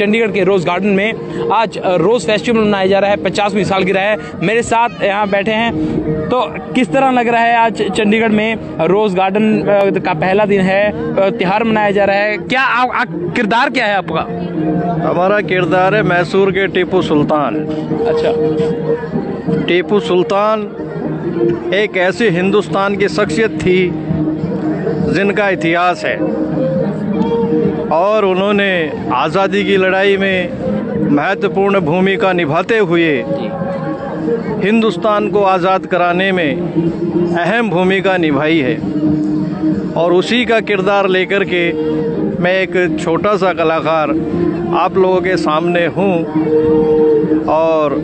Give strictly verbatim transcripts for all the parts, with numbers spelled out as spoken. चंडीगढ़ के रोज गार्डन में आज रोज फेस्टिवल मनाया जा रहा है, पचासवीं सालगिरह है। मेरे साथ यहाँ बैठे हैं, तो किस तरह लग रहा है आज चंडीगढ़ में रोज गार्डन का पहला दिन है, त्यौहार मनाया जा रहा है, क्या किरदार क्या है आपका? हमारा किरदार है मैसूर के टीपू सुल्तान। अच्छा, टीपू सुल्तान एक ऐसी हिंदुस्तान की शख्सियत थी जिनका इतिहास है, और उन्होंने आज़ादी की लड़ाई में महत्वपूर्ण भूमिका निभाते हुए हिंदुस्तान को आज़ाद कराने में अहम भूमिका निभाई है। और उसी का किरदार लेकर के मैं एक छोटा सा कलाकार आप लोगों के सामने हूँ, और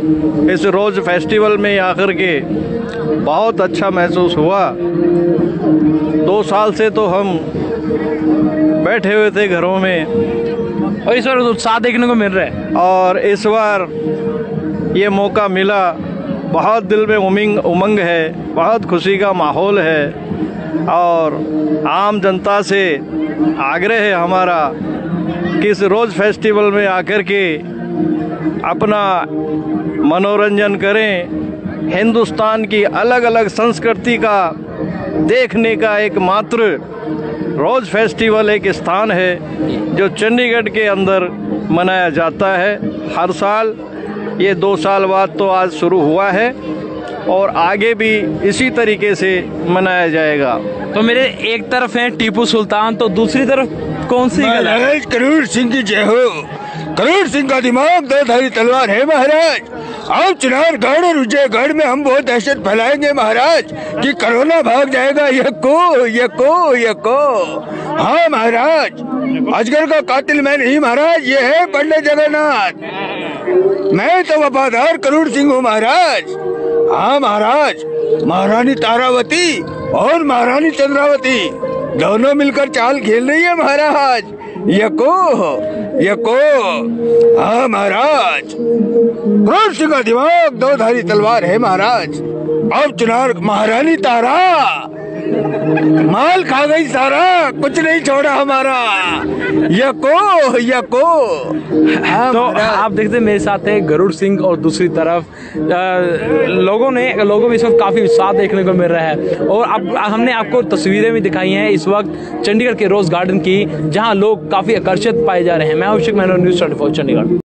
इस रोज़ फेस्टिवल में आकर के बहुत अच्छा महसूस हुआ। दो साल से तो हम बैठे हुए थे घरों में, और इस बार उत्साह देखने को मिल रहा है, और इस बार ये मौका मिला। बहुत दिल में उमंग उमंग है, बहुत खुशी का माहौल है, और आम जनता से आग्रह है हमारा कि इस रोज़ फेस्टिवल में आकर के अपना मनोरंजन करें। हिंदुस्तान की अलग अलग संस्कृति का देखने का एकमात्र रोज फेस्टिवल एक स्थान है जो चंडीगढ़ के अंदर मनाया जाता है हर साल। ये दो साल बाद तो आज शुरू हुआ है, और आगे भी इसी तरीके से मनाया जाएगा। तो मेरे एक तरफ हैं टीपू सुल्तान, तो दूसरी तरफ कौन सी महाराज करूर सिंह की जय हो। करूर सिंह का दिमाग दो धारी तलवार है महाराज। अब चुनार गढ़ और विजयगढ़ में हम बहुत दहशत फैलाएंगे महाराज कि कोरोना भाग जाएगा। ये को ये को ये को हाँ महाराज, अजगर का कातिल मैं नहीं महाराज, ये है पंडित जगन्नाथ। मैं तो वफादार करूर सिंह हूँ महाराज। हाँ महाराज, महारानी तारावती और महारानी चंद्रावती दोनों मिलकर चाल खेल रही है महाराज। ये को ये को हाँ महाराज, रोज सिंह का दिमाग दो धारी तलवार है महाराज। अब चुनार महारानी तारा माल खा गई सारा, कुछ नहीं छोड़ा हमारा। ये को ये को हाँ। तो आप देखते हैं मेरे साथ है गरुड़ सिंह, और दूसरी तरफ लोगों ने लोगों में इस वक्त काफी उत्साह देखने को मिल रहा है। और अब हमने आपको तस्वीरें भी दिखाई हैं इस वक्त चंडीगढ़ के रोज गार्डन की, जहां लोग काफी आकर्षित पाए जा रहे हैं। मैं Abhishek Menon, news twenty four Chandigarh.